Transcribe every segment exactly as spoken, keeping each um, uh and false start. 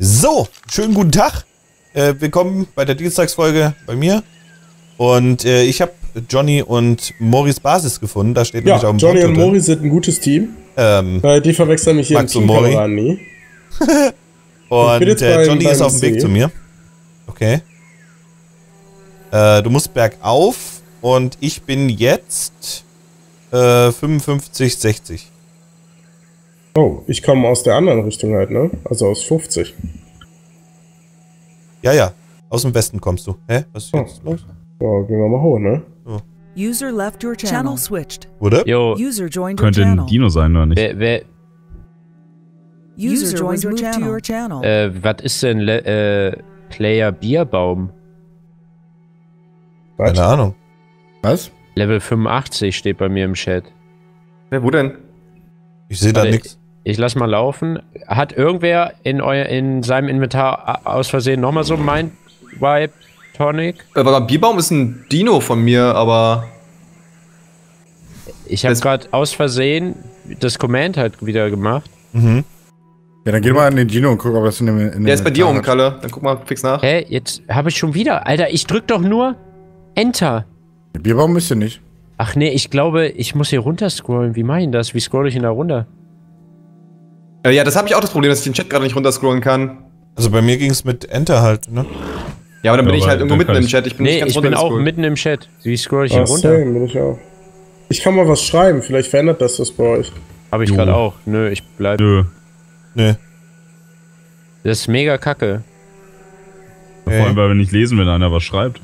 So, schönen guten Tag. Äh, willkommen bei der Dienstagsfolge bei mir. Und äh, ich habe Johnny und Moris Basis gefunden. Da steht ja, nämlich auch ein Johnny Bot und drin. Mori sind ein gutes Team. Ähm, äh, die verwechseln mich hier Max im Teamkameraden nie. Und äh, beim, Johnny beim ist auf dem Weg zu mir. Okay. Äh, du musst bergauf und ich bin jetzt äh, fünfundfünfzig, sechzig. Oh, ich komme aus der anderen Richtung halt, ne? Also aus fünfzig. Ja, ja. Aus dem Westen kommst du. Hä? Was ist jetzt los? Ja, gehen wir mal hoch, ne? Oh. User left your channel switched. Oder? Jo, User joined könnte ein Dino sein, oder nicht? Wer, wer? User joined your channel. To your channel. Äh, was ist denn Le äh, Player Bierbaum? Was? Keine Ahnung. Was? Level fünfundachtzig steht bei mir im Chat. Wer, wo denn? Ich sehe da nichts. Ich lass mal laufen. Hat irgendwer in, euer, in seinem Inventar aus Versehen nochmal so mein Vibe Tonic? Aber Bierbaum ist ein Dino von mir, aber... Ich habe gerade aus Versehen das Command halt wieder gemacht. Mhm. Ja, dann geh mal an den Dino und guck, ob das in dem... In dem Der ist bei dir um, Kalle. Dann guck mal fix nach. Hä, hey, jetzt habe ich schon wieder... Alter, ich drück doch nur Enter. Der Bierbaum ist ja nicht. Ach nee, ich glaube, ich muss hier runter scrollen. Wie mache ich das? Wie scroll ich denn da runter? Ja, das habe ich auch das Problem, dass ich den Chat gerade nicht runterscrollen kann. Also bei mir ging es mit Enter halt, ne? Ja, aber dann bin aber ich halt irgendwo mitten im Chat. Ich bin nee, nicht ganz ich bin auch mitten im Chat. Wie scroll ich hier oh, runter? Same, bin ich auch. Ich kann mal was schreiben, vielleicht verändert das das bei euch. Habe ich gerade auch. Nö, ich bleibe. Nö. Nö. Das ist mega kacke. Vor allem, weil wir nicht lesen, wenn einer was schreibt.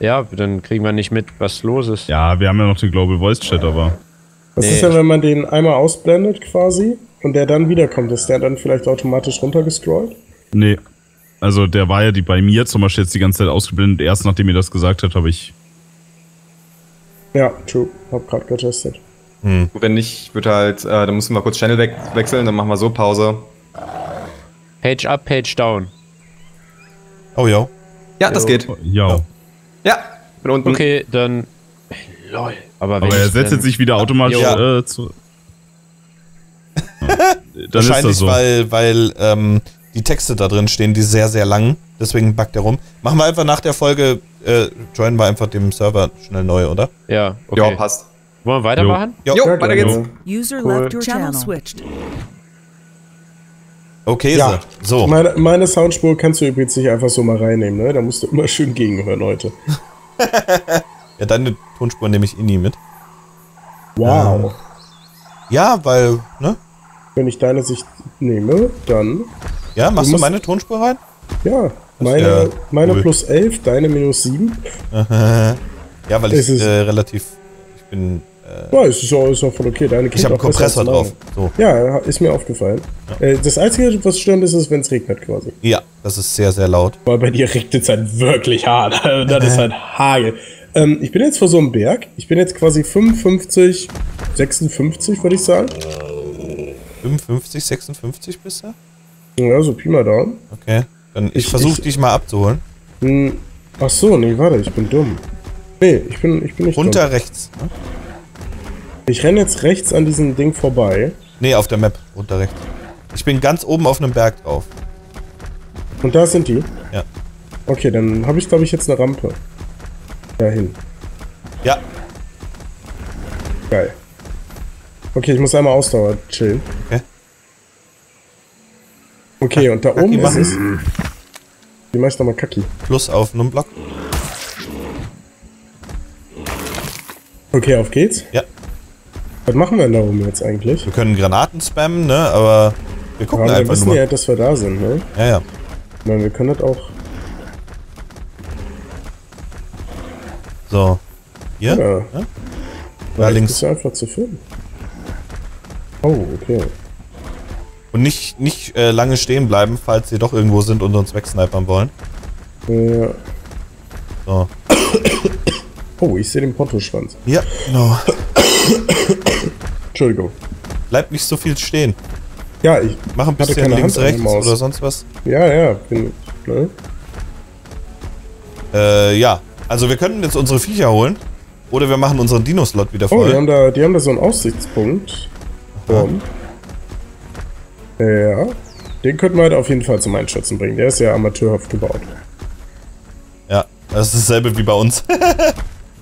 Ja, dann kriegen wir nicht mit, was los ist. Ja, wir haben ja noch den Global Voice Chat, aber... Das nee. ist ja, wenn man den einmal ausblendet quasi und der dann wiederkommt. Ist der dann vielleicht automatisch runtergescrollt? Nee. Also der war ja die bei mir zum Beispiel jetzt die ganze Zeit ausgeblendet. Erst nachdem ihr das gesagt habt, habe ich... Ja, true. Hab grad getestet. Hm. Wenn nicht, wird halt... Äh, dann müssen wir kurz Channel we wechseln, dann machen wir so Pause. Page up, Page down. Oh, yo. Ja, yo. Das geht. Yo. Yo. Ja, bin unten. Okay, dann... Lol. Aber, aber er setzt jetzt sich wieder automatisch ja. äh, zu... Ja. Dann wahrscheinlich, ist das so. weil, weil ähm, die Texte da drin stehen, die sehr, sehr lang. Deswegen backt er rum. Machen wir einfach nach der Folge, äh, joinen wir einfach dem Server schnell neu, oder? Ja, okay. Ja, passt. Wollen wir weitermachen? Jo, jo, jo weiter geht's. Jo. User cool. left your channel switched. Okay, ja. so. Meine, meine Soundspur kannst du übrigens nicht einfach so mal reinnehmen, ne? Da musst du immer schön gegenhören heute. Ja, deine Tonspur nehme ich eh nie mit. Wow. Äh, ja, weil, ne? Wenn ich deine Sicht nehme, dann... Ja, machst du, du meine Tonspur rein? Ja, meine, ja meine cool. plus elf, deine minus sieben. Ja, weil es ich ist, äh, relativ... Ich bin... Ja, ist auch, ist auch voll okay. Deine ich habe einen Kompressor drauf. So. Ja, ist mir aufgefallen. Ja. Das Einzige, was störend ist, ist, wenn es regnet quasi. Ja, das ist sehr, sehr laut. Weil bei dir regnet es halt wirklich hart. Das ist halt Hagel. Ähm, ich bin jetzt vor so einem Berg. Ich bin jetzt quasi fünfundfünfzig, sechsundfünfzig, würde ich sagen. fünfundfünfzig, sechsundfünfzig bist du? Ja, so Pi mal Daumen. Okay, dann ich, ich versuche dich mal abzuholen. Ach so, nee, warte, ich bin dumm. Nee, ich bin, ich bin nicht Runter dumm. rechts, ne? Ich renne jetzt rechts an diesem Ding vorbei. Nee, auf der Map, runter rechts. Ich bin ganz oben auf einem Berg drauf. Und da sind die? Ja. Okay, dann habe ich, glaube ich, jetzt eine Rampe. Dahin. Ja. Geil. Okay, ich muss einmal Ausdauer chillen. Okay. Okay, und da Kaki oben ist es. Die mach ich nochmal Kaki. Plus auf einem Block. Okay, auf geht's. Ja. Was machen wir denn da oben jetzt eigentlich? Wir können Granaten spammen, ne? Aber wir gucken ja, wir einfach nur. Wir wissen ja, dass wir da sind, ne? Ja, ja. Ich meine, wir können das auch. So. Hier? Ja. ja? Da links. Ist ja einfach zu viel. Oh, okay. Und nicht, nicht äh, lange stehen bleiben, falls sie doch irgendwo sind und uns wegsnipern wollen. Ja. So. Oh, ich sehe den Pottoschwanz. Ja, genau. Entschuldigung. Bleibt nicht so viel stehen. Ja, ich mache ein bisschen links, Hand rechts oder sonst was. Ja, ja. Bin, ne? Äh, ja. Also wir könnten jetzt unsere Viecher holen. Oder wir machen unseren Dino-Slot wieder voll. Oh, die haben da, die haben da so einen Aussichtspunkt. Ja. Ja. Den könnten wir halt auf jeden Fall zum Einschätzen bringen. Der ist ja amateurhaft gebaut. Ja, das ist dasselbe wie bei uns.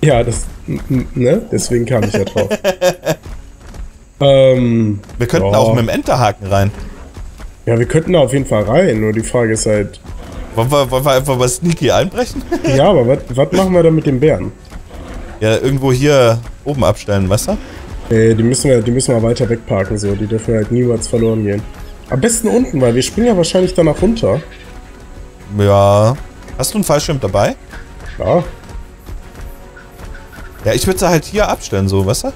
Ja, das, ne? Deswegen kam ich ja drauf. ähm, wir könnten ja auch mit dem Enterhaken rein. Ja, wir könnten da auf jeden Fall rein, nur die Frage ist halt... Wollen wir, wollen wir einfach mal sneaky einbrechen? Ja, aber was machen wir da mit den Bären? Ja, irgendwo hier oben abstellen, weißt du? Nee, die müssen wir, die müssen wir weiter wegparken, so. Die dürfen halt niemals verloren gehen. Am besten unten, weil wir springen ja wahrscheinlich danach runter. Ja. Hast du einen Fallschirm dabei? Ja. Ja, ich würde sie halt hier abstellen, so, weißt du?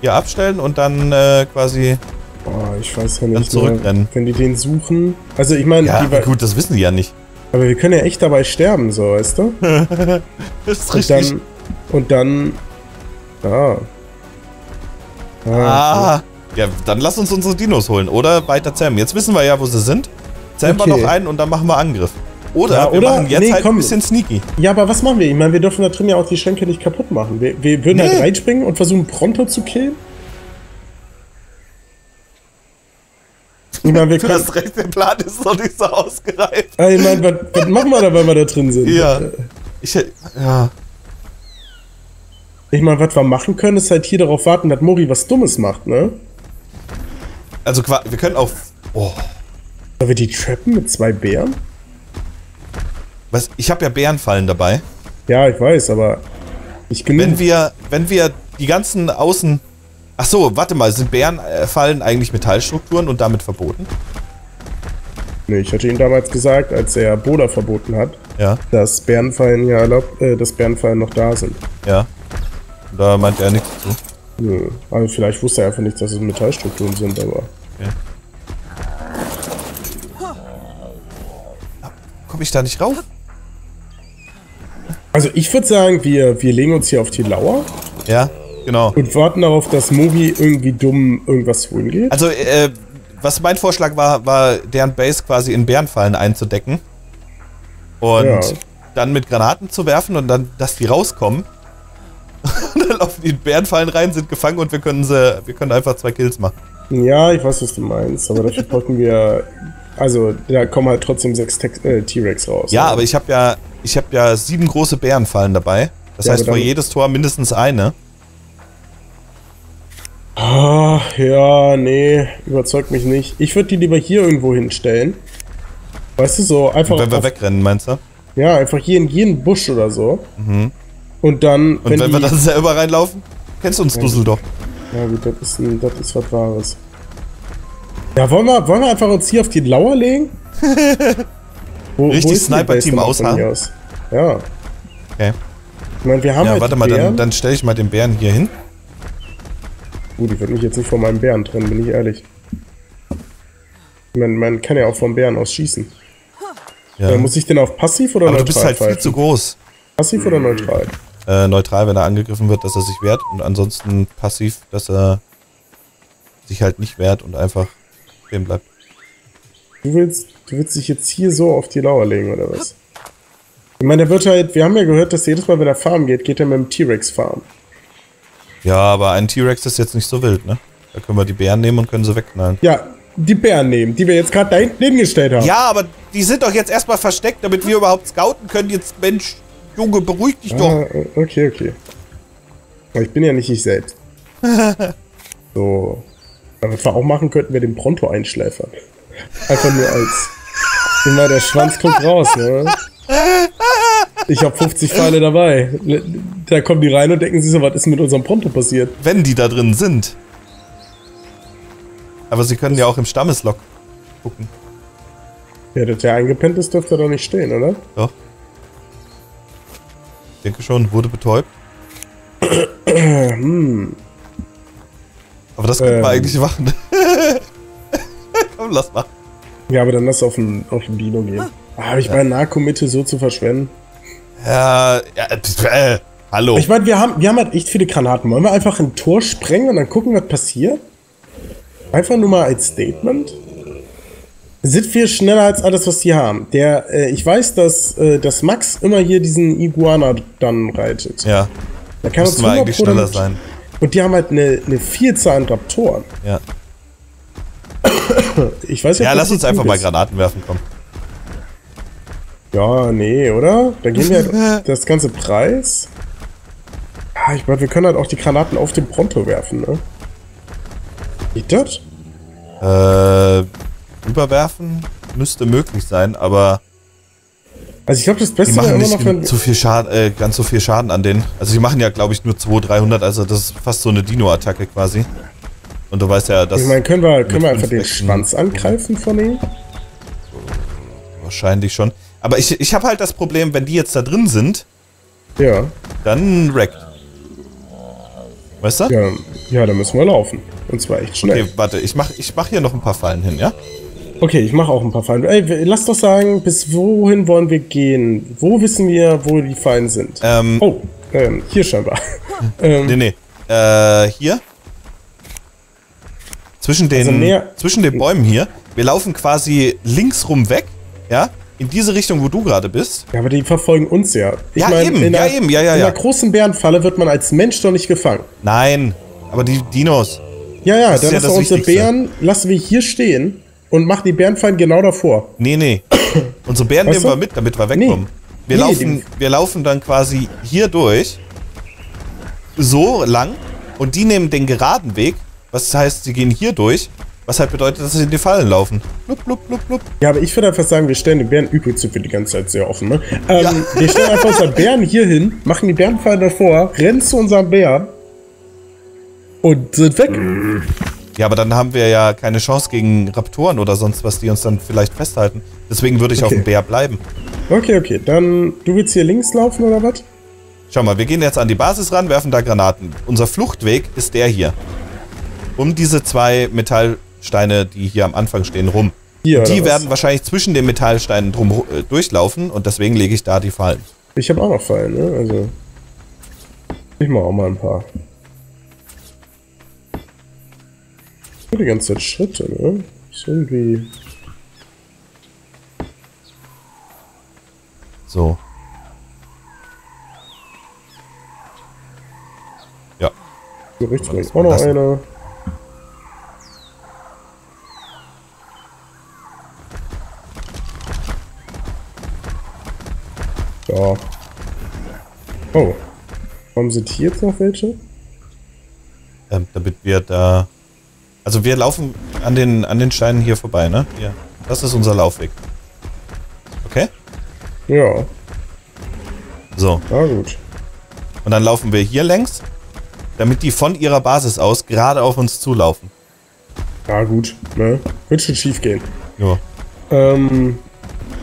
Hier abstellen und dann äh, quasi... Boah, ich weiß ja nicht mehr, wenn die den suchen. Also ich meine... Ja, die gut, das wissen die ja nicht. Aber wir können ja echt dabei sterben, so, weißt du? Das ist und richtig. Dann, und dann... Ah. Ah. ah. Ja, dann lass uns unsere Dinos holen, oder? Weiter zähmen. Jetzt wissen wir ja, wo sie sind. Zähmen okay. wir noch einen und dann machen wir Angriff. Oder ja, wir oder? machen jetzt nee, halt komm. ein bisschen sneaky. Ja, aber was machen wir? Ich meine, wir dürfen da drin ja auch die Schränke nicht kaputt machen. Wir, wir würden nee. halt reinspringen und versuchen, Pronto zu killen. Ich mein, wir du können... hast recht, der Plan ist noch nicht so ausgereift. Ja, ich meine, was, was machen wir da, wenn wir da drin sind? Ja. Ich, ja. ich meine, was wir machen können, ist halt hier darauf warten, dass Mori was Dummes macht, ne? Also, wir können auch... Oh. Sollen wir die trappen mit zwei Bären? Was? Ich habe ja Bärenfallen dabei. Ja, ich weiß, aber... Ich genug. Wenn wir, wenn wir die ganzen Außen... Ach so, warte mal, sind Bärenfallen eigentlich Metallstrukturen und damit verboten? Nee, ich hatte Ihnen damals gesagt, als er Boda verboten hat, ja. dass Bärenfallen ja erlaubt, äh, dass Bärenfallen noch da sind. Ja. Da meint er nichts zu. Nö, nee, aber also vielleicht wusste er einfach nicht, dass es Metallstrukturen sind, aber. Okay. Komm ich da nicht rauf? Also ich würde sagen, wir, wir legen uns hier auf die Lauer. Ja. Genau. Und warten darauf, dass Mori irgendwie dumm irgendwas holen geht? Also, äh, was mein Vorschlag war, war deren Base quasi in Bärenfallen einzudecken. Und ja. dann mit Granaten zu werfen und dann, dass die rauskommen. Und dann laufen die in Bärenfallen rein, sind gefangen und wir können sie, wir können einfach zwei Kills machen. Ja, ich weiß, was du meinst, aber dafür brauchen wir... Also, da kommen halt trotzdem sechs T-Rex äh, raus. Ja, oder? aber ich habe ja, ich habe ja sieben große Bärenfallen dabei. Das ja, heißt, vor jedes Tor mindestens eine. Ah, ja, nee, überzeugt mich nicht. Ich würde die lieber hier irgendwo hinstellen. Weißt du, so einfach... Und wenn wir wegrennen, meinst du? Ja, einfach hier in jeden Busch oder so. Mhm. Und dann... Und wenn, wenn die... wir dann selber reinlaufen? Kennst du uns, ja. Dusseldorf? Ja gut, das ist, ein, das ist was Wahres. Ja, wollen wir, wollen wir einfach uns hier auf die Lauer legen? wo, Richtig wo Sniper-Team aus, Ja. Okay. Ich meine, wir haben ja... Halt warte mal, Bären. dann, dann stelle ich mal den Bären hier hin. Gut, ich würde mich jetzt nicht von meinem Bären trennen, bin ich ehrlich. Man, man kann ja auch vom Bären aus schießen. Ja. Muss ich den auf passiv oder Aber neutral? Du bist halt viel halten? zu groß. Passiv oder neutral? Äh, neutral, wenn er angegriffen wird, dass er sich wehrt. Und ansonsten passiv, dass er sich halt nicht wehrt und einfach stehen bleibt. Du willst, du willst dich jetzt hier so auf die Lauer legen, oder was? Ich meine, der wird halt, wir haben ja gehört, dass jedes Mal, wenn er farmen geht, geht er mit dem T-Rex farmen. Ja, aber ein T-Rex ist jetzt nicht so wild, ne? Da können wir die Bären nehmen und können sie wegknallen. Ja, die Bären nehmen, die wir jetzt gerade da hinten hingestellt haben. Ja, aber die sind doch jetzt erstmal versteckt, damit wir überhaupt scouten können. Jetzt, Mensch, Junge, beruhig dich ah, doch. Okay, okay. Aber ich bin ja nicht ich selbst. So. Aber was wir auch machen könnten, wir den Pronto einschläfern. Einfach nur als... Immer der Schwanz kommt raus, ne? Ich habe fünfzig Pfeile dabei. Da kommen die rein und denken sich so, was ist mit unserem Pronto passiert? Wenn die da drin sind. Aber sie können ja auch im Stammeslog gucken. Ja, dass der eingepennt ist, dürfte doch nicht stehen, oder? Doch. Ich denke schon, wurde betäubt. hm. Aber das könnte ähm. man eigentlich machen. Komm, lass mal. Ja, aber dann lass auf den, auf den Dino gehen. Ah, hab ich ja. meine Narkomitte so zu verschwenden? Ja, ja äh, hallo. Ich meine, wir haben, wir haben halt echt viele Granaten. Wollen wir einfach ein Tor sprengen und dann gucken, was passiert? Einfach nur mal als Statement. Sind wir schneller als alles, was die haben? Der, äh, ich weiß, dass, äh, dass Max immer hier diesen Iguana dann reitet. Ja. Da kann uns eigentlich schneller sein. Und die haben halt eine, eine Vielzahl an Raptoren. Ja. Ich weiß ja, ja lass uns einfach mal Granaten werfen, komm. Ja, nee, oder? Dann gehen wir halt das ganze Preis. Ja, ich meine, wir können halt auch die Granaten auf den Pronto werfen, ne? Geht das? Äh, überwerfen müsste möglich sein, aber... Also ich glaube, das Beste wäre immer noch, wenn... Zu viel Schaden, äh, ganz so viel Schaden an denen. Also die machen ja, glaube ich, nur zweihundert, dreihundert, also das ist fast so eine Dino-Attacke quasi. Und du weißt ja, dass... Ich meine, können wir, können wir einfach den Schwanz angreifen von ihm? Wahrscheinlich schon. Aber ich, ich habe halt das Problem, wenn die jetzt da drin sind, ja, dann wreckt. Weißt du? Ja, ja, dann müssen wir laufen. Und zwar echt schnell. Okay, warte, ich mach, ich mach hier noch ein paar Fallen hin, ja? Okay, ich mache auch ein paar Fallen. Ey, lass doch sagen, bis wohin wollen wir gehen? Wo wissen wir, wo die Fallen sind? Ähm, oh, ähm, hier scheinbar. ähm, nee, nee. Äh, hier? Zwischen den, also mehr, zwischen den Bäumen hier. Wir laufen quasi links rum weg, ja? In diese Richtung, wo du gerade bist. Ja, aber die verfolgen uns ja. Ich ja, mein, eben, in ja, einer, eben, ja, ja, in ja. einer großen Bärenfalle wird man als Mensch doch nicht gefangen. Nein, aber die Dinos. Ja, ja, das dann ist ja das unsere Wichtigste. Bären, lassen wir hier stehen und machen die Bärenfallen genau davor. Nee, nee. Unsere Bären weißt nehmen du? wir mit, damit wir wegkommen. Nee. Wir, nee, laufen, wir laufen dann quasi hier durch, so lang, und die nehmen den geraden Weg, was heißt, sie gehen hier durch. Was halt bedeutet, dass sie in die Fallen laufen. Blub, blub, blub, blub. Ja, aber ich würde einfach sagen, wir stellen den Bären übrigens für die ganze Zeit sehr offen, ne? Ähm, ja. Wir stellen einfach unseren Bären hier hin, machen die Bärenfallen davor, rennen zu unserem Bären und sind weg. Ja, aber dann haben wir ja keine Chance gegen Raptoren oder sonst was, die uns dann vielleicht festhalten. Deswegen würde ich okay. auf dem Bär bleiben. Okay, okay. Dann, du willst hier links laufen oder was? Schau mal, wir gehen jetzt an die Basis ran, werfen da Granaten. Unser Fluchtweg ist der hier. Um diese zwei Metall... Steine, die hier am Anfang stehen, rum. Hier, die werden was? wahrscheinlich zwischen den Metallsteinen drum äh, durchlaufen und deswegen lege ich da die Fallen. Ich habe auch noch Fallen, ne? Also. Ich mache auch mal ein paar. Ich mache die ganze Zeit Schritte, ne? Ist irgendwie. So. Ja. So richtig auch noch einer. Ja. Oh. Warum sind hier jetzt noch welche? Ähm, damit wir da... Also wir laufen an den, an den Steinen hier vorbei, ne? Hier. Das ist unser Laufweg. Okay? Ja. So. Na gut. Und dann laufen wir hier längs, damit die von ihrer Basis aus gerade auf uns zulaufen. Ja gut, ne? Wird schon schief gehen. Ja. Ähm...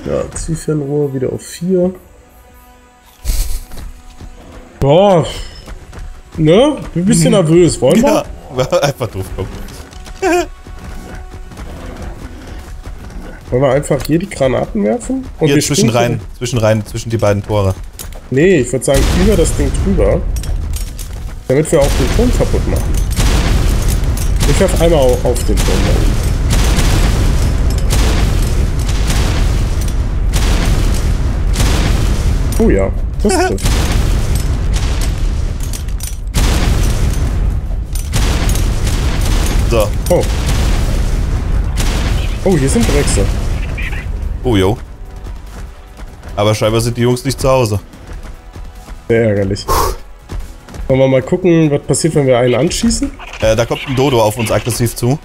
Ja, Zielfernrohr wieder auf vier. Boah. Ne? Bin ein bisschen hm. nervös, wollen wir? Ja, einfach doof kommen. Wollen wir einfach hier die Granaten werfen? Und hier wir zwischen rein, zwischen rein, zwischen die beiden Tore. Nee, ich würde sagen, über das Ding drüber. Damit wir auch den Turm kaputt machen. Ich werfe einmal auf den Turm. Oh ja, das trifft. So. Oh. Oh, hier sind Dreckse. Oh, jo. Aber scheinbar sind die Jungs nicht zu Hause. Sehr ärgerlich. Wollen wir mal gucken, was passiert, wenn wir einen anschießen? Äh, da kommt ein Dodo auf uns aggressiv zu.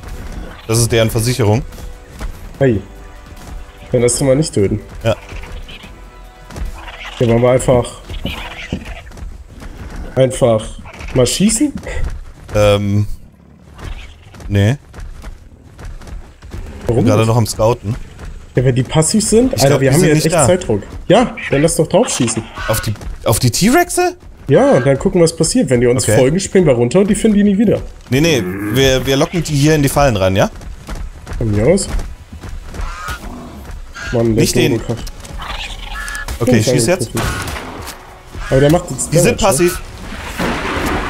Das ist deren Versicherung. Hey. Dann lass du mal nicht töten. Ja. Hier wollen wir einfach... Einfach... Mal schießen? Ähm... Nee. Warum? Ich bin gerade noch am Scouten. Ja, wenn die passiv sind? Ich Alter, glaub, wir haben ja jetzt echt da. Zeitdruck. Ja, dann lass doch drauf schießen. Auf die... Auf die T-Rexe? Ja, und dann gucken, was passiert. Wenn die uns okay. folgen, springen wir runter und die finden die nie wieder. Nee, nee, wir, wir locken die hier in die Fallen rein, ja? Von mir aus. Mann, der Nicht den... Okay, ich schieß jetzt. Aber der macht jetzt... Die sind passiv.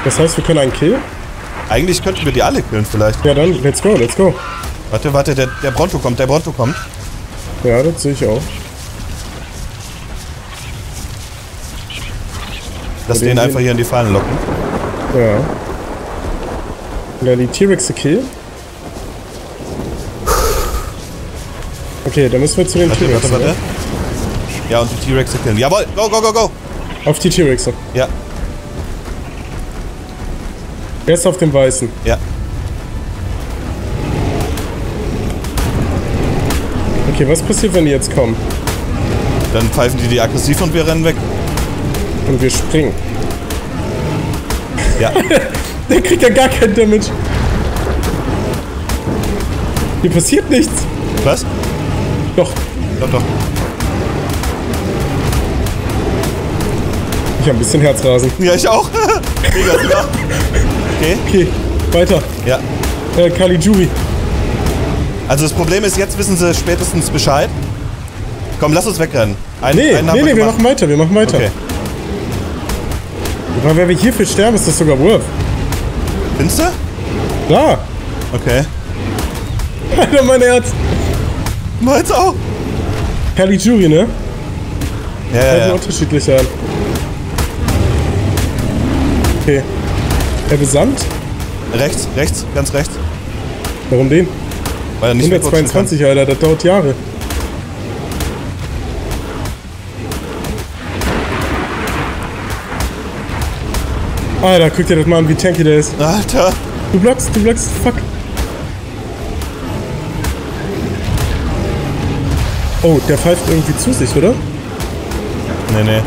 Das heißt, wir können einen killen? Eigentlich könnten wir die alle killen vielleicht. Ja, dann, let's go, let's go. Warte, warte, der, der Bronto kommt, der Bronto kommt. Ja, das sehe ich auch. Lass den einfach hier in die Fallen locken. Ja. Und dann die T-Rexe killen. Okay, dann müssen wir zu dem T-Rex. Warte, warte, warte. Ja, und die T-Rexe killen. Jawohl, go, go, go, go! Auf die T-Rexe. Ja. Erst auf dem Weißen. Ja. Okay, was passiert, wenn die jetzt kommen? Dann pfeifen die die aggressiv und wir rennen weg. Und wir springen. Ja. Der kriegt ja gar keinen Damage. Hier passiert nichts. Was? Doch. Doch, doch. Ich hab ein bisschen Herzrasen. Ja, ich auch. Mega, super. Okay. Okay, weiter. Ja. Äh, Kalijuri. Also das Problem ist, jetzt wissen sie spätestens Bescheid. Komm, lass uns wegrennen. Einen, nee, einen nee, nee, wir, wir machen weiter, wir machen weiter. Okay. Aber wenn wir hierfür sterben, ist das sogar Wurf. Findest du? Ja. Okay. Alter, mein Herz. Meins auch. Kalijuri, ne? Ja, ja, ja. Unterschiedlich an. Okay. Er besandt? Rechts, rechts, ganz rechts. Warum den? Weil er nicht hundertzweiundzwanzig, Alter, das dauert Jahre. Alter, guck dir das mal an, wie tanky der ist. Alter. Du blockst, du blockst, fuck. Oh, der pfeift irgendwie zu sich, oder? Nee, nee.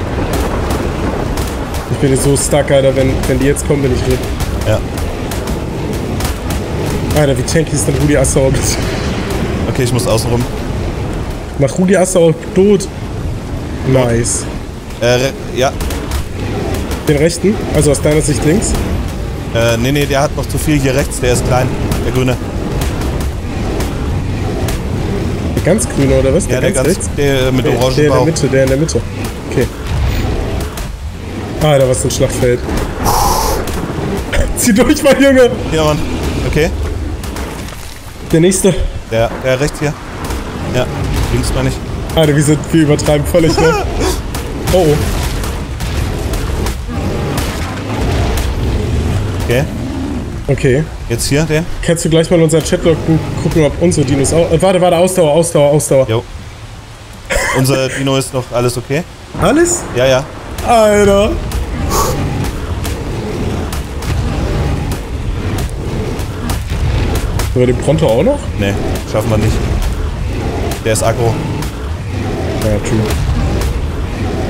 Ich bin jetzt so stuck, Alter, wenn, wenn die jetzt kommen, bin ich drin. Ja. Alter, wie tanky ist denn Rudi Assauer? Okay, ich muss außen rum. Mach Rudi Assauer tot. Nice. Äh, ja. Den rechten? Also aus deiner Sicht links? Äh, nee, nee, der hat noch zu viel hier rechts. Der ist klein, der grüne. Der ganz grüne, oder was? Der ja, ganz der ganz, rechts? Der mit okay, orangen der Bauch. Der in der Mitte, der in der Mitte. Okay. Alter, was für ein Schlachtfeld. Zieh durch, mein Junge! Ja, Mann. Okay. Der nächste. Der, der rechts hier. Ja, links meine ich. Alter, wir, sind, wir übertreiben völlig, ne? Oh, oh. Okay. Okay. Jetzt hier, der? Kannst du gleich mal in unseren Chatlog gucken, ob unsere Dinos auch... Äh, warte, warte, Ausdauer, Ausdauer, Ausdauer. Jo. Unser Dino ist noch alles okay. Alles? Ja, ja. Alter. Über den Pronto auch noch? Nee, schaffen wir nicht. Der ist aggro. Ja, true.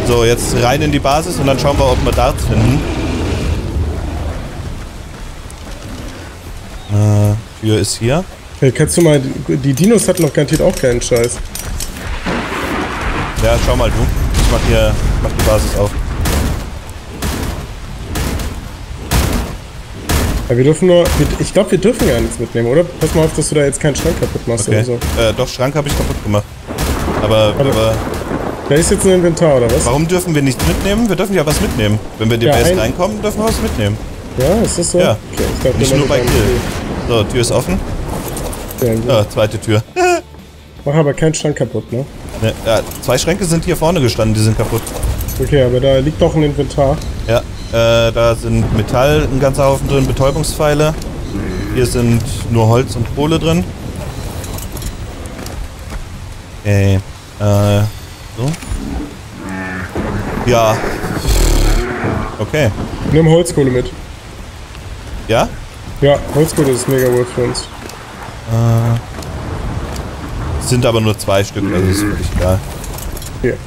So, jetzt rein in die Basis und dann schauen wir, ob wir Darts finden. Tür ist hier. Hey, kannst du mal... Die Dinos hatten noch garantiert auch keinen Scheiß. Ja, schau mal du. Ich mach hier... mach die Basis auf. Ja, wir dürfen nur... Ich glaube, wir dürfen gar nichts mitnehmen, oder? Pass mal auf, dass du da jetzt keinen Schrank kaputt machst, okay, oder so. Äh, doch, Schrank habe ich kaputt gemacht. Aber... aber, aber da ist jetzt ein Inventar, oder was? Warum dürfen wir nichts mitnehmen? Wir dürfen ja was mitnehmen. Wenn wir in die ja, Base reinkommen, dürfen wir was mitnehmen. Ja, ist das so? Ja. Okay, ich glaub, nicht nur bei Kill. So, Tür ist offen. Ja, zweite Tür. Mach aber keinen Schrank kaputt, ne? Ne, ja, zwei Schränke sind hier vorne gestanden, die sind kaputt. Okay, aber da liegt doch ein Inventar. Ja, äh, da sind Metall, ein ganzer Haufen drin, Betäubungspfeile. Hier sind nur Holz und Kohle drin. Okay, äh, so. Ja. Okay. Nimm Holzkohle mit. Ja? Ja, Holzkohle ist mega wohl für uns. Äh, sind aber nur zwei Stück, also ist wirklich egal. Hier. Äh,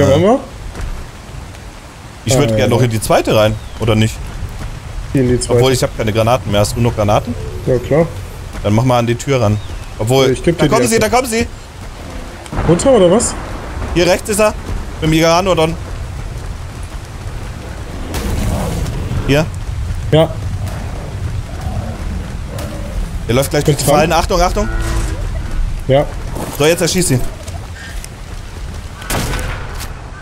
ja, wollen wir? Ich würde äh, gerne noch in die zweite rein, oder nicht? In die zweite. Obwohl, ich habe keine Granaten mehr. Hast du noch Granaten? Ja, klar. Dann mach mal an die Tür ran. Obwohl, also da kommen sie, da kommen sie! Runter, oder was? Hier rechts ist er, mit dem Migranodon. Hier? Ja. Der läuft gleich mit durch die Fallen. Achtung, Achtung! Ja. So, jetzt erschießt ihn.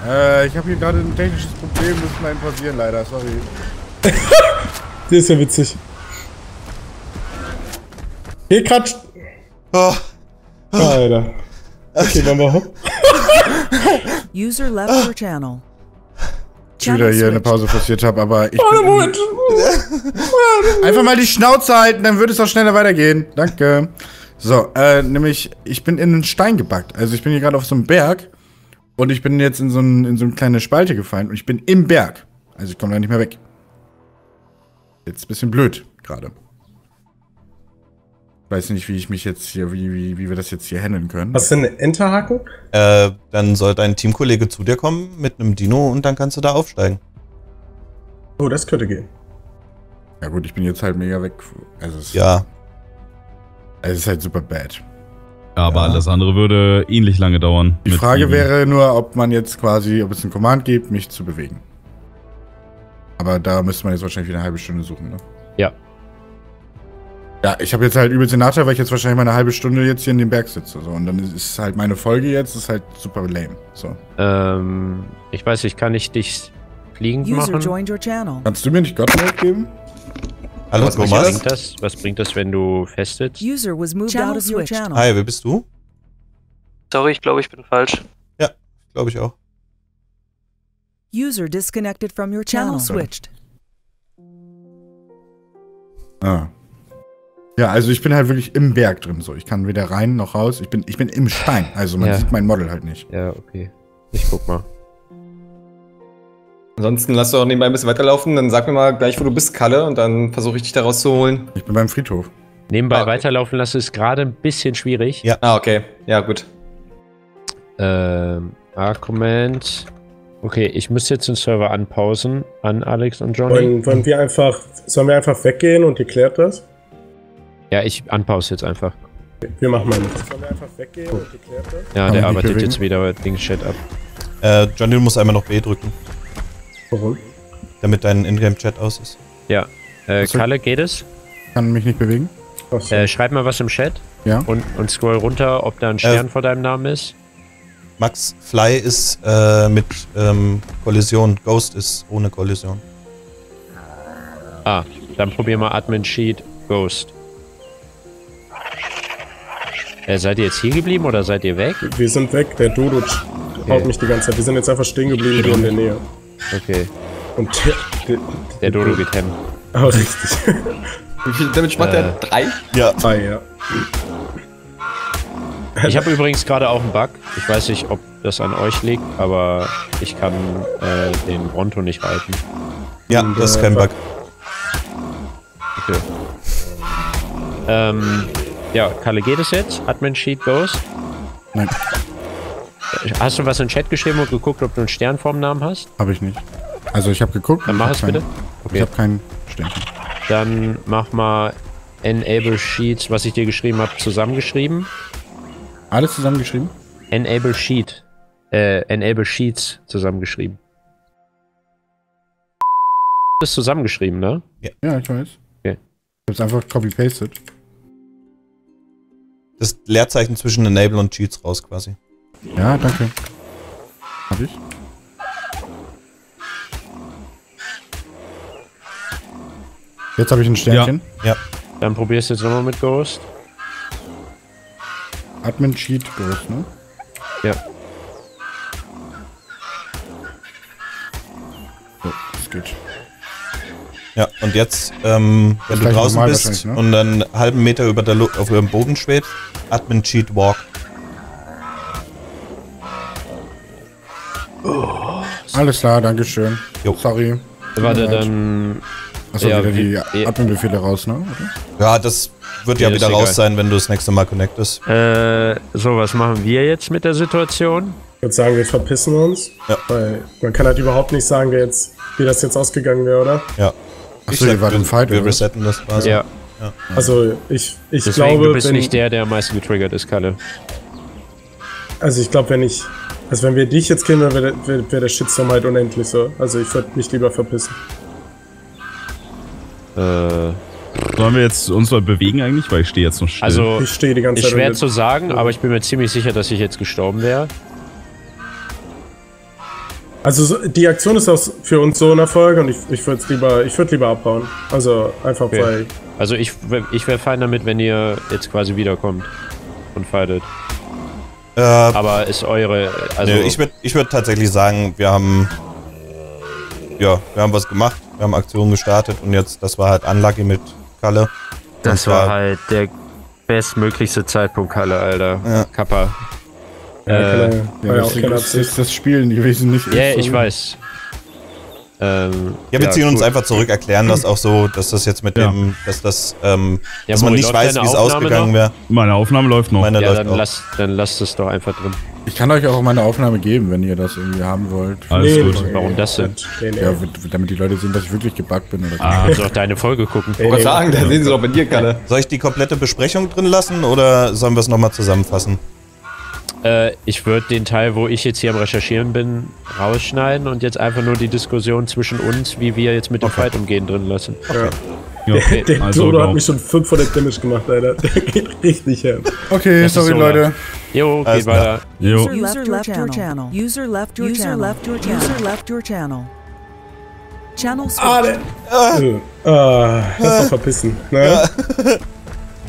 Äh, ich habe hier gerade ein technisches Problem, müssen wir einen passieren, leider, sorry. Das ist ja witzig. Hier kratsch! Oh. Oh. Alter. Okay, dann mal hoch. User left your channel. Ich wieder hier eine Pause forciert habe, aber ich bin einfach mal die Schnauze halten, dann würde es auch schneller weitergehen. Danke. So, äh, nämlich, ich bin in einen Stein gebackt. Also ich bin hier gerade auf so einem Berg und ich bin jetzt in so, einen, in so eine kleine Spalte gefallen und ich bin im Berg. Also ich komme da nicht mehr weg. Jetzt ein bisschen blöd gerade. Weiß nicht, wie ich mich jetzt hier, wie, wie, wie wir das jetzt hier handeln können. Hast du eine Enterhaken? Äh, dann soll dein Teamkollege zu dir kommen mit einem Dino und dann kannst du da aufsteigen. Oh, das könnte gehen. Ja gut, ich bin jetzt halt mega weg. Also es ja. Es ist halt super bad. Ja, aber ja. Alles andere würde ähnlich lange dauern. Die Frage Ihnen. wäre nur, ob man jetzt quasi, ob es einen Command gibt, mich zu bewegen. Aber da müsste man jetzt wahrscheinlich wieder eine halbe Stunde suchen, ne? Ja. Ja, ich habe jetzt halt übelst den Nachteil, weil ich jetzt wahrscheinlich mal eine halbe Stunde jetzt hier in dem Berg sitze. So. Und dann ist halt meine Folge jetzt, ist halt super lame. So. Ähm, ich weiß nicht, kann ich dich fliegend machen? Kannst du mir nicht Gottmode geben? Hallo, was, was bringt das? Was bringt das, wenn du fest sitzt? User was moved out of your channel. Hi, wer bist du? Sorry, ich glaube, ich bin falsch. Ja, glaube ich auch. User disconnected from your channel switched. Ah. Ja, also ich bin halt wirklich im Berg drin, so. Ich kann weder rein noch raus. Ich bin, ich bin im Stein, also man ja. sieht mein Model halt nicht. Ja, okay. Ich guck mal. Ansonsten lass du auch nebenbei ein bisschen weiterlaufen, dann sag mir mal gleich, wo du bist, Kalle, und dann versuche ich dich da rauszuholen. Ich bin beim Friedhof. Nebenbei ah, okay. weiterlaufen lassen ist gerade ein bisschen schwierig. Ja. Ah, okay. Ja, gut. Ähm, Argument. Okay, ich muss jetzt den Server anpausen an Alex und Johnny. Wollen, wollen wir einfach, sollen wir einfach weggehen und ihr klärt das? Ja, ich anpause jetzt einfach. Wir machen mal nichts. Sollen wir einfach weggehen oh. und ihr klärt das? Ja, Haben der arbeitet jetzt wieder den Chat ab. Äh, Johnny, du musst einmal noch B drücken. Warum? Damit dein Ingame-Chat aus ist. Ja. Äh, so. Kalle, geht es? Kann mich nicht bewegen. So. Äh, schreib mal was im Chat. Ja. Und, und scroll runter, ob da ein Stern äh, vor deinem Namen ist. Max, Fly ist äh, mit ähm, Kollision. Ghost ist ohne Kollision. Ah, dann probier mal Admin Sheet Ghost. Äh, seid ihr jetzt hier geblieben oder seid ihr weg? Wir sind weg. Der Dodo haut mich die ganze Zeit. Wir sind jetzt einfach stehen geblieben hier in der Nähe. Okay. Und der, der, der Dodo geht hemmen. Aber richtig. Wie viel Damage macht äh. der? Drei? Ja. Ah, ja. Ich habe übrigens gerade auch einen Bug. Ich weiß nicht, ob das an euch liegt, aber ich kann äh, den Bronto nicht reiten. Ja, Und, das ist kein Bug. Okay. Ähm, ja, Kalle, geht es jetzt? Admin Sheet Ghost? Nein. Hast du was in den Chat geschrieben und geguckt, ob du einen Stern vorm Namen hast? Habe ich nicht. Also ich habe geguckt. Dann mach es bitte. Okay. Ich habe keinen Stern. Dann mach mal Enable Sheet, was ich dir geschrieben habe, zusammengeschrieben. Alles zusammengeschrieben? Enable Sheet. Äh, Enable Sheets zusammengeschrieben. Das ist zusammengeschrieben, ne? Ja, ja ich weiß. Okay. Ich hab's einfach copy-pasted. Das Leerzeichen zwischen Enable und Sheets raus quasi. Ja, danke. Hab ich. Jetzt habe ich ein Sternchen. Ja. ja. Dann probierst du jetzt nochmal mit Ghost. Admin Sheet Ghost, ne? Ja. So, das geht. Ja, und jetzt, ähm, wenn du draußen bist, ne? Und einen halben Meter über der Lu auf dem Boden schwebst, Admin Sheet Walk. Oh. Alles klar, dankeschön. Jo. Sorry. Warte, dann... Achso, ja, wieder die ja. Admin-Befehle raus, ne? Oder? Ja, das wird ja, ja wieder raus egal. sein, wenn du das nächste Mal connectest. Äh, so, was machen wir jetzt mit der Situation? Ich würde sagen, wir verpissen uns. Ja. Weil man kann halt überhaupt nicht sagen, wie, jetzt, wie das jetzt ausgegangen wäre, oder? Ja. Achso, ihr wart im Fight, wir oder? resetten das quasi. Ja. ja. Also, ich, ich Deswegen, glaube... Du bist wenn nicht der, der am meisten getriggert ist, Kalle. Also, ich glaube, wenn ich... Also wenn wir dich jetzt killen, wäre wär, wär der Shitstorm halt unendlich so. Also ich würde mich lieber verpissen. Äh, Sollen wir jetzt uns mal bewegen eigentlich? Weil ich stehe jetzt noch still. Also ich stehe die ganze Zeit. Ist schwer zu sagen, aber ich bin mir ziemlich sicher, dass ich jetzt gestorben wäre. Also die Aktion ist auch für uns so ein Erfolg und ich, ich würde lieber, ich würd lieber abhauen. Also einfach okay. weil... Also ich, ich wäre fein damit, wenn ihr jetzt quasi wiederkommt und fightet. Äh, aber ist eure... Also nö, ich würde ich würd tatsächlich sagen, wir haben... Ja, wir haben was gemacht, wir haben Aktionen gestartet und jetzt, das war halt unlucky mit Kalle. Das war halt der Bestmöglichste Zeitpunkt, Kalle, Alter. Ja. Kappa. Ja, äh, ja, ja, das, ja, das ist das Spielen gewesen, nicht? Ja, yeah, ich weiß. Ähm, ja, wir ja, ziehen gut. uns einfach zurück, erklären das auch so, dass das jetzt mit ja. dem, dass das, ähm, ja, dass man nicht weiß, wie es ausgegangen wäre. Meine Aufnahme läuft noch. Meine ja, läuft dann, noch. Lasst, dann lasst es doch einfach drin. Ich kann euch auch meine Aufnahme geben, wenn ihr das irgendwie haben wollt. Alles nee, gut. Nee, warum das denn? Nee, nee. Ja, damit die Leute sehen, dass ich wirklich gebuggt bin. Oder ah, kannst du auch deine Folge gucken. Ich wollte sagen, da sehen sie doch bei dir, Kalle. Soll ich die komplette Besprechung drin lassen oder sollen wir es nochmal zusammenfassen? Ich würde den Teil, wo ich jetzt hier am Recherchieren bin, rausschneiden und jetzt einfach nur die Diskussion zwischen uns, wie wir jetzt mit dem okay. Fight umgehen, drin lassen. Okay. Ja. Der, der also Dodo hat mich schon fünfhundert Damage gemacht, Alter. Der geht richtig her. Okay, das sorry, so Leute. Jo, geht weiter. Jo. User left your channel. User left your channel. User left your channel. User left your channel. Channel switch. Ah, der, ah, ah, lass doch verpissen, ne?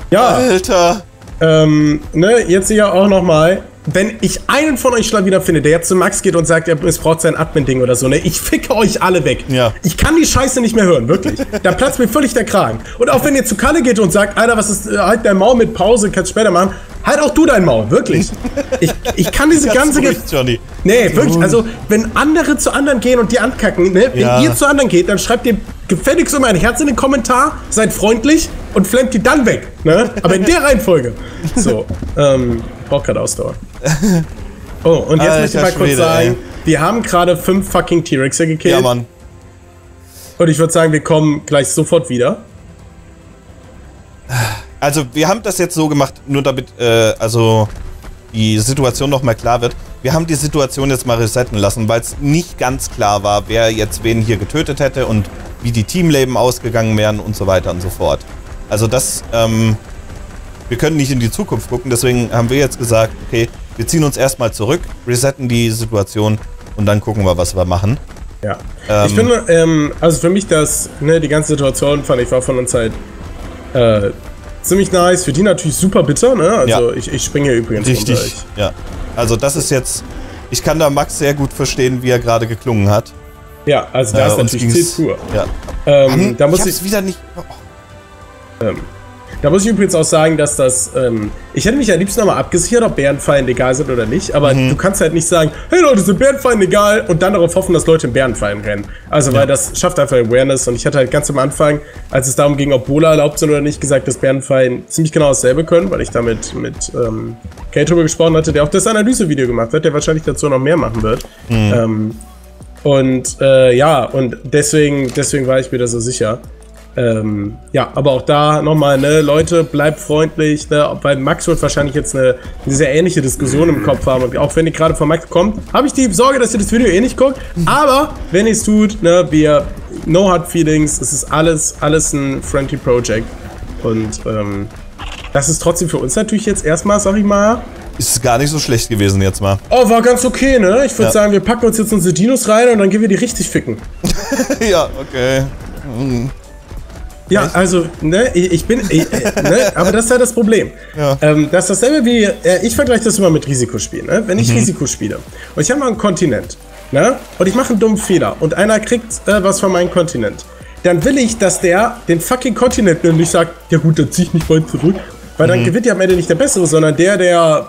Ja. Alter. Ähm, ne, jetzt hier auch nochmal. Wenn ich einen von euch schon wieder finde, der jetzt zu Max geht und sagt, er missbraucht sein Admin-Ding oder so, ne? Ich ficke euch alle weg. Ja. Ich kann die Scheiße nicht mehr hören, wirklich. Da platzt mir völlig der Kragen. Und auch wenn ihr zu Kalle geht und sagt, Alter, was ist, halt dein Maul mit Pause, kannst später machen. Halt auch du dein Maul, wirklich. Ich, ich kann diese ganze... Ge Johnny. Nee, wirklich, also, wenn andere zu anderen gehen und die ankacken, ne? Wenn ja. ihr zu anderen geht, dann schreibt ihr gefälligst immer ein Herz in den Kommentar, seid freundlich und flammt die dann weg, ne? Aber in der Reihenfolge. So, ähm... braucht gerade Ausdauer. Oh, und jetzt Alter, möchte ich mal kurz Schwede, sagen, ey. Wir haben gerade fünf fucking T-Rexer gekillt. Ja, Mann. Und ich würde sagen, wir kommen gleich sofort wieder. Also, wir haben das jetzt so gemacht, nur damit, äh, also, die Situation nochmal klar wird. Wir haben die Situation jetzt mal resetten lassen, weil es nicht ganz klar war, wer jetzt wen hier getötet hätte und wie die Teamleben ausgegangen wären und so weiter und so fort. Also, das, ähm... wir können nicht in die Zukunft gucken, deswegen haben wir jetzt gesagt, okay, wir ziehen uns erstmal zurück, resetten die Situation und dann gucken wir, was wir machen. Ja. Ähm, ich finde, ähm, also für mich das, ne, die ganze Situation fand ich war von uns halt äh, ziemlich nice, für die natürlich super bitter, ne? Also ja. ich, ich springe hier übrigens richtig, runter. Richtig, ja. Also das ist jetzt, ich kann da Max sehr gut verstehen, wie er gerade geklungen hat. Ja, also da äh, ist natürlich C pur. Ja. Ähm, Ach, da muss ich hab's ich, wieder nicht... Oh. Ähm, Da muss ich übrigens auch sagen, dass das, ähm, ich hätte mich am liebsten nochmal abgesichert, ob Bärenfallen legal sind oder nicht, aber mhm. du kannst halt nicht sagen, hey Leute, sind Bärenfallen legal und dann darauf hoffen, dass Leute in Bärenfallen rennen. Also, weil ja. das schafft einfach Awareness und ich hatte halt ganz am Anfang, als es darum ging, ob Bola erlaubt sind oder nicht, gesagt, dass Bärenfallen ziemlich genau dasselbe können, weil ich damit mit ähm, Kate drüber gesprochen hatte, der auch das Analysevideo gemacht hat, der wahrscheinlich dazu noch mehr machen wird. Mhm. Ähm, und äh, ja, und deswegen, deswegen war ich mir da so sicher. Ähm, ja, aber auch da nochmal, ne, Leute, bleibt freundlich, ne, weil Max wird wahrscheinlich jetzt eine, eine sehr ähnliche Diskussion im Kopf haben. Und auch wenn ihr gerade von Max kommt, habe ich die Sorge, dass ihr das Video eh nicht guckt. Aber wenn ihr es tut, ne, wir, no hard feelings, es ist alles, alles ein friendly Project. Und, ähm, das ist trotzdem für uns natürlich jetzt erstmal, sag ich mal. Ist gar nicht so schlecht gewesen jetzt mal. Oh, war ganz okay, ne? Ich würde ja. sagen, wir packen uns jetzt unsere Dinos rein und dann gehen wir die richtig ficken. Ja, okay. Mhm. Ja, also, ne, ich bin, ich, ne, aber das ist halt das Problem. Ja. Ähm, das ist dasselbe wie, äh, ich vergleiche das immer mit Risikospielen, ne? Wenn ich mhm. Risiko spiele und ich habe mal einen Kontinent, ne, und ich mache einen dummen Fehler und einer kriegt äh, was von meinem Kontinent, dann will ich, dass der den fucking Kontinent nimmt und ich sage, ja gut, dann zieh ich mich weit zurück, weil mhm. dann gewinnt ja am Ende nicht der Bessere, sondern der, der,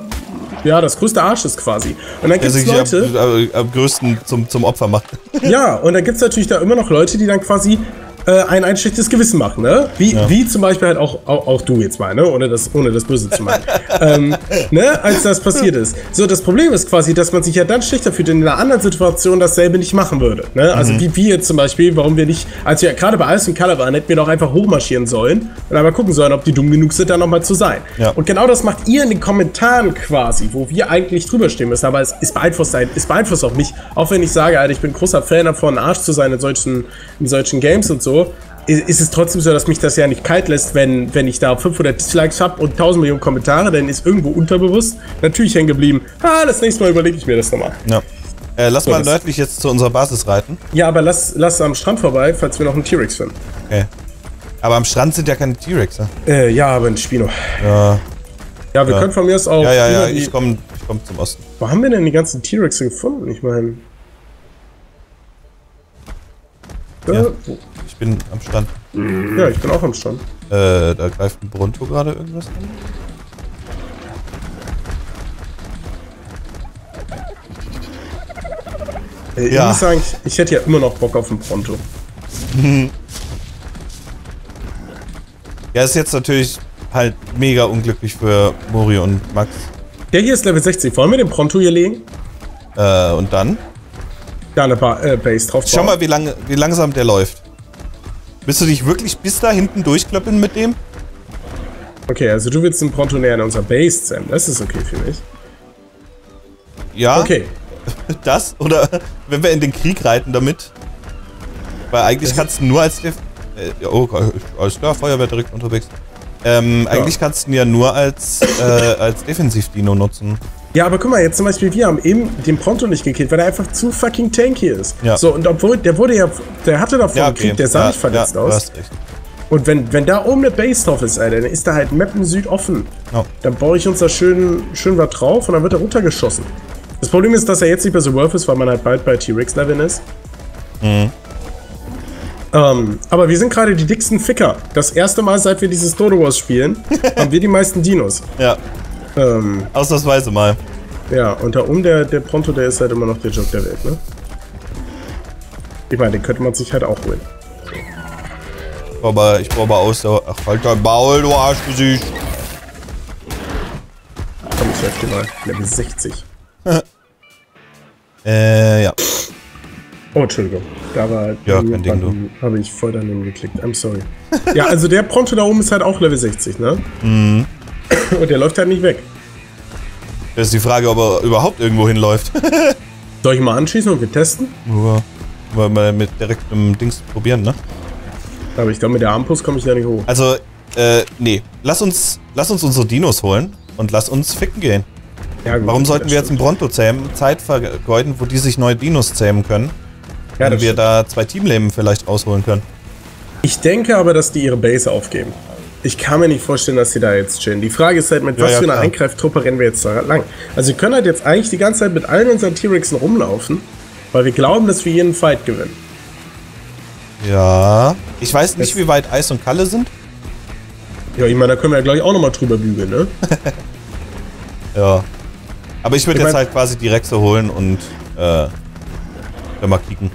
ja, das größte Arsch ist quasi. Und dann gibt es Leute... Am, am größten zum, zum Opfer macht. Ja, und dann gibt es natürlich da immer noch Leute, die dann quasi... Ein, ein schlechtes Gewissen machen, ne? Wie, ja. wie zum Beispiel halt auch, auch, auch du jetzt mal, ne? Ohne das, ohne das Böse zu meinen. ähm, ne? Als das passiert ist. So, das Problem ist quasi, dass man sich ja dann schlechter fühlt, in einer anderen Situation dasselbe nicht machen würde, ne? Also mhm. wie wir jetzt zum Beispiel, warum wir nicht, als wir gerade bei Ice und Color waren, hätten wir doch einfach hochmarschieren sollen und einmal gucken sollen, ob die dumm genug sind, da nochmal zu sein. Ja. Und genau das macht ihr in den Kommentaren quasi, wo wir eigentlich drüber stehen müssen, aber es, es beeinflusst einen, es beeinflusst auch mich, auch wenn ich sage, Alter, ich bin großer Fan davon, ein Arsch zu sein in solchen, in solchen Games und so. Ist es trotzdem so, dass mich das ja nicht kalt lässt, wenn, wenn ich da fünfhundert Dislikes habe und tausend Millionen Kommentare, dann ist irgendwo unterbewusst natürlich hängen geblieben. Ah, das nächste Mal überlege ich mir das nochmal. Ja. Äh, lass so, mal deutlich jetzt zu unserer Basis reiten. Ja, aber lass, lass am Strand vorbei, falls wir noch einen T-Rex finden. Okay. Aber am Strand sind ja keine T-Rexer. Äh, ja, aber ein Spino. Ja, ja wir ja. können von mir aus auch... Ja, ja, ja, ich komme ich komm zum Osten. Wo haben wir denn die ganzen T-Rexer gefunden? Ich meine... Ja. Ja. Ich bin am Stand. Ja, ich bin auch am Stand. Äh, da greift ein Bronto gerade irgendwas an. Äh, ja. Ich muss sagen, ich, ich hätte ja immer noch Bock auf ein Bronto. Ja, ist jetzt natürlich halt mega unglücklich für Mori und Max. Der hier ist Level sechzig. Wollen wir den Bronto hier legen? Äh, und dann? Da eine ba äh, Base drauf bauen. Schau mal, wie, lange, wie langsam der läuft. Willst du dich wirklich bis da hinten durchklöppeln mit dem? Okay, also du willst den Bronto näher an unserer Base sein. Das ist okay für mich. Ja. Okay. Das? Oder wenn wir in den Krieg reiten damit? Weil eigentlich das kannst du nur als... Def äh, oh, alles klar, Feuerwehr direkt unterwegs. Ähm, ja. Eigentlich kannst du ihn ja nur als, äh, als Defensiv-Dino nutzen. Ja, aber guck mal, jetzt zum Beispiel, wir haben eben den Bronto nicht gekillt, weil er einfach zu fucking tanky ist. Ja. So, und obwohl, der wurde ja, der hatte davon ja, okay. Krieg, der sah ja, nicht verletzt ja, aus. Und wenn, wenn da oben eine Base drauf ist, Alter, dann ist da halt Mappen Süd offen. Ja. Dann baue ich uns da schön, schön was drauf und dann wird er runtergeschossen. Das Problem ist, dass er jetzt nicht mehr so worth ist, weil man halt bald bei T-Rex-Leveln ist. Mhm. Ähm, aber wir sind gerade die dicksten Ficker. Das erste Mal, seit wir dieses Dodo Wars spielen, haben wir die meisten Dinos. Ja. Ähm, Ausnahmsweise mal. Ja, und da oben der, der Bronto, der ist halt immer noch der Job der Welt, ne? Ich meine, den könnte man sich halt auch holen. Aber ich brauche mal Ausdauer. Ach, halt dein Maul, du Arschgesicht. Komm, ich helfe dir mal. Level sechzig. äh, ja. Oh, Entschuldigung. Da war halt. Ja, kein Ding, du. Habe ich voll daneben geklickt. I'm sorry. Ja, also der Bronto da oben ist halt auch Level sechzig, ne? Mhm. Und der läuft halt nicht weg. Das ist die Frage, ob er überhaupt irgendwo hinläuft. Soll ich mal anschießen und wir testen? Ja. Wollen wir mit direkt einem Dings probieren, ne? Aber ich glaube, mit der Armbrust komme ich da nicht hoch. Also, äh, nee. Lass uns, lass uns unsere Dinos holen und lass uns ficken gehen. Ja, gut, warum sollten wir jetzt einen Bronto zähmen? Zeit vergeuden, wo die sich neue Dinos zähmen können. Ja, und wir stimmt. Da zwei Teamleben vielleicht rausholen können. Ich denke aber, dass die ihre Base aufgeben. Ich kann mir nicht vorstellen, dass sie da jetzt chillen. Die Frage ist halt, mit ja, was ja, für einer Eingreiftruppe rennen wir jetzt da lang? Also wir können halt jetzt eigentlich die ganze Zeit mit allen unseren T-Rexen rumlaufen, weil wir glauben, dass wir jeden Fight gewinnen. Ja. Ich weiß nicht, das wie weit Ice und Kalle sind. Ja, ich meine, da können wir ja gleich auch nochmal drüber bügeln, ne? Ja. Aber ich würde ich jetzt halt quasi die Rexe holen und äh, dann mal kicken.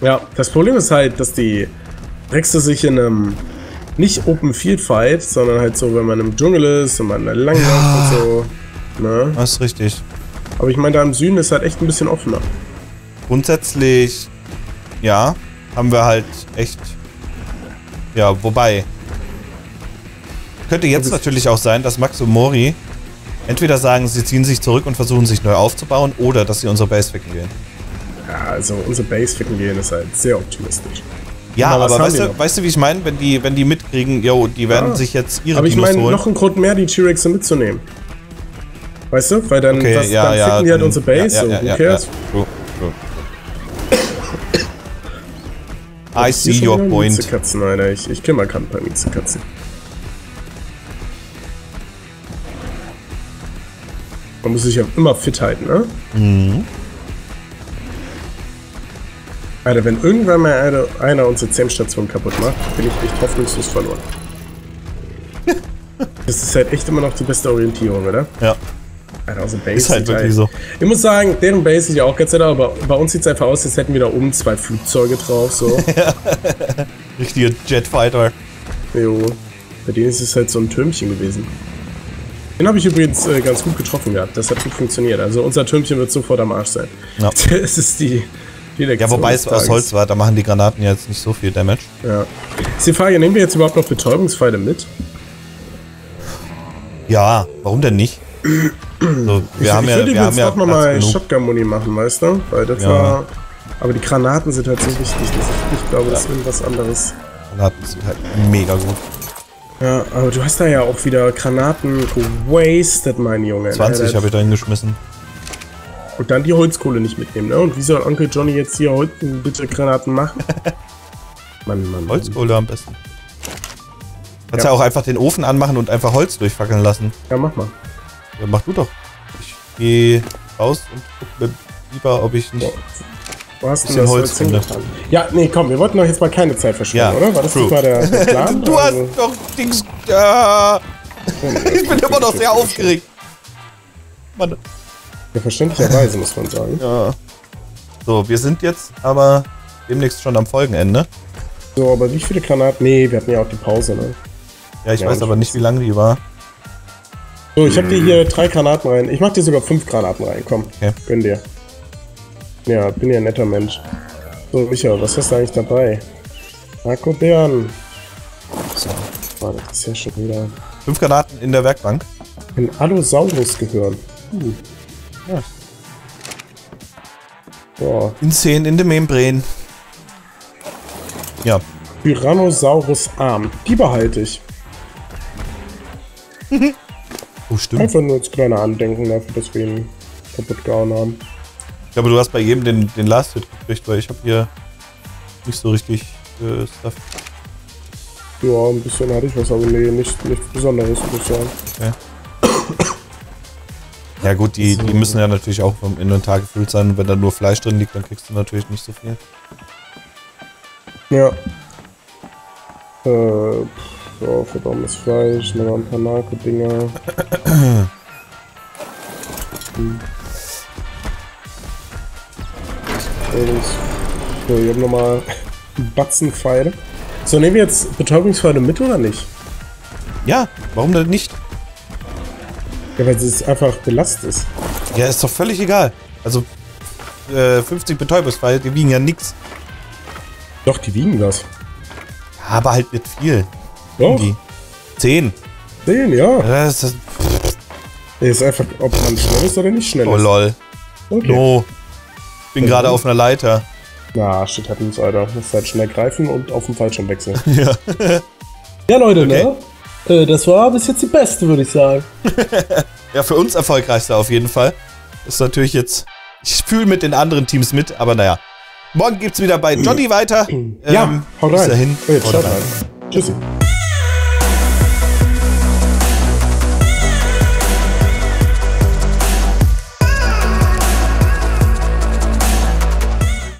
Ja, das Problem ist halt, dass die Rexe sich in einem nicht Open Field Fight, sondern halt so, wenn man im Dschungel ist und man langläuft ja. Und so. Ne? Das ist richtig. Aber ich meine, da im Süden ist halt echt ein bisschen offener. Grundsätzlich, ja, haben wir halt echt, ja, wobei, könnte jetzt natürlich auch sein, dass Max und Mori entweder sagen, sie ziehen sich zurück und versuchen sich neu aufzubauen, oder dass sie unsere Base ficken gehen. Ja, also unsere Base ficken gehen ist halt sehr optimistisch. Ja, aber, aber weißt, du, weißt du, wie ich meine? Wenn die, wenn die mitkriegen, yo, die werden ja. Sich jetzt ihre Dinos holen. Aber ich meine, noch ein Grund mehr, die T-Rexe mitzunehmen. Weißt du? Weil dann, okay, das, ja, dann ja, ficken die halt unsere Base. Ja, ja, ja, okay. Ja, ja. True, true. I see your point. Miezekatzen, Alter. Ich, ich kenne mal gerade ein paar Miezekatzen. Man muss sich ja immer fit halten, ne? Mhm. Alter, wenn irgendwann mal einer, einer unsere Zähmstation kaputt macht, bin ich echt hoffnungslos verloren. Das ist halt echt immer noch die beste Orientierung, oder? Ja. Alter, unsere Base ist halt wirklich halt. So. Ich muss sagen, deren Base sieht ja auch ganz nett aus, aber bei uns sieht es einfach aus, als hätten wir da oben zwei Flugzeuge drauf, so. Richtige Jetfighter. Jo. Bei denen ist es halt so ein Türmchen gewesen. Den habe ich übrigens äh, ganz gut getroffen gehabt. Das hat gut funktioniert. Also unser Türmchen wird sofort am Arsch sein. Ja. Das ist die, die Lektion. Ja, wobei es aus Holz war, da machen die Granaten jetzt nicht so viel Damage. Ja. Ist die Frage, nehmen wir jetzt überhaupt noch Betäubungspfeile mit? Ja, warum denn nicht? So, wir ich haben ich ja, würde wir haben jetzt auch ja nochmal Shotgun-Muni machen, weißt du? Weil das ja. War... Aber die Granaten sind halt so wichtig, dass ich nicht glaube, ja. Das ist irgendwas anderes. Granaten sind halt mega gut. Ja, aber du hast da ja auch wieder Granaten gewastet, mein Junge. zwanzig habe ich da hingeschmissen. Und dann die Holzkohle nicht mitnehmen, ne? Und wie soll Onkel Johnny jetzt hier heute bitte Granaten machen? Mann, Mann, Holzkohle am besten. Kannst ja. Ja auch einfach den Ofen anmachen und einfach Holz durchfackeln lassen. Ja, mach mal. Ja, mach du doch. Ich gehe raus und guck mir lieber, ob ich nicht... Hast bisschen Holz finde. Ja, nee, komm, wir wollten doch jetzt mal keine Zeit verschwenden, ja, oder? War das nicht mal der, der Plan? Du also hast doch Dings... Äh, ich bin immer noch sehr aufgeregt. Mann. Ja, verständlicherweise, muss man sagen. Ja. So, wir sind jetzt aber demnächst schon am Folgenende. So, aber wie viele Granaten? Nee, wir hatten ja auch die Pause, ne? Ja, ich ja, weiß aber nicht, wie lange die war. So, ich hm. hab dir hier drei Granaten rein. Ich mach dir sogar fünf Granaten rein, komm. Okay. Gönn dir. Ja, bin ja ein netter Mensch. So, Micha, was hast du eigentlich dabei? Narkobären. So, warte, das ist ja schon wieder... Fünf Granaten in der Werkbank. Ein Allosaurus gehören. Hm. Ja. Boah. In zehn in der Membran. Ja. Tyrannosaurus Arm. Die behalte ich. Oh, stimmt. Einfach nur als kleine Andenken dafür, dass wir ihn kaputt gehauen haben. Ich glaube, du hast bei jedem den, den Last Hit gekriegt, weil ich habe hier nicht so richtig äh, Stuff. Ja, ein bisschen hatte ich was, aber nee, nichts nicht Besonderes, muss ich sagen. Okay. Ja gut, die, die müssen ja natürlich auch im Inventar gefüllt sein. Und wenn da nur Fleisch drin liegt, dann kriegst du natürlich nicht so viel. Ja. Äh, so, verdammt Fleisch, nochmal ein paar Narko-Dinger. Hm. So, ich habe nochmal Batzenpfeile. So, nehmen wir jetzt Betäubungspfeile mit oder nicht? Ja, warum denn nicht? Ja, weil es einfach belastet ist. Ja, ist doch völlig egal. Also, äh, fünfzig Betäubungspfeile, die wiegen ja nichts. Doch, die wiegen was. Ja, aber halt nicht viel. Doch. Die zehn. zehn, ja. Das ist, das ist einfach, ob man schnell ist oder nicht schnell ist. Oh, lol. Okay. No. Ich bin gerade auf einer Leiter. Na, shit happens, Alter. Du musst halt schnell greifen und auf den Fallschirm wechseln. Ja. Ja, Leute, okay, ne? Das war bis jetzt die beste, würde ich sagen. Ja, für uns erfolgreichste auf jeden Fall. Ist natürlich jetzt... Ich fühle mit den anderen Teams mit, aber naja. Morgen gibt's wieder bei Johnny weiter. Ja, ähm, haut rein. Bis dahin. Tschüssi.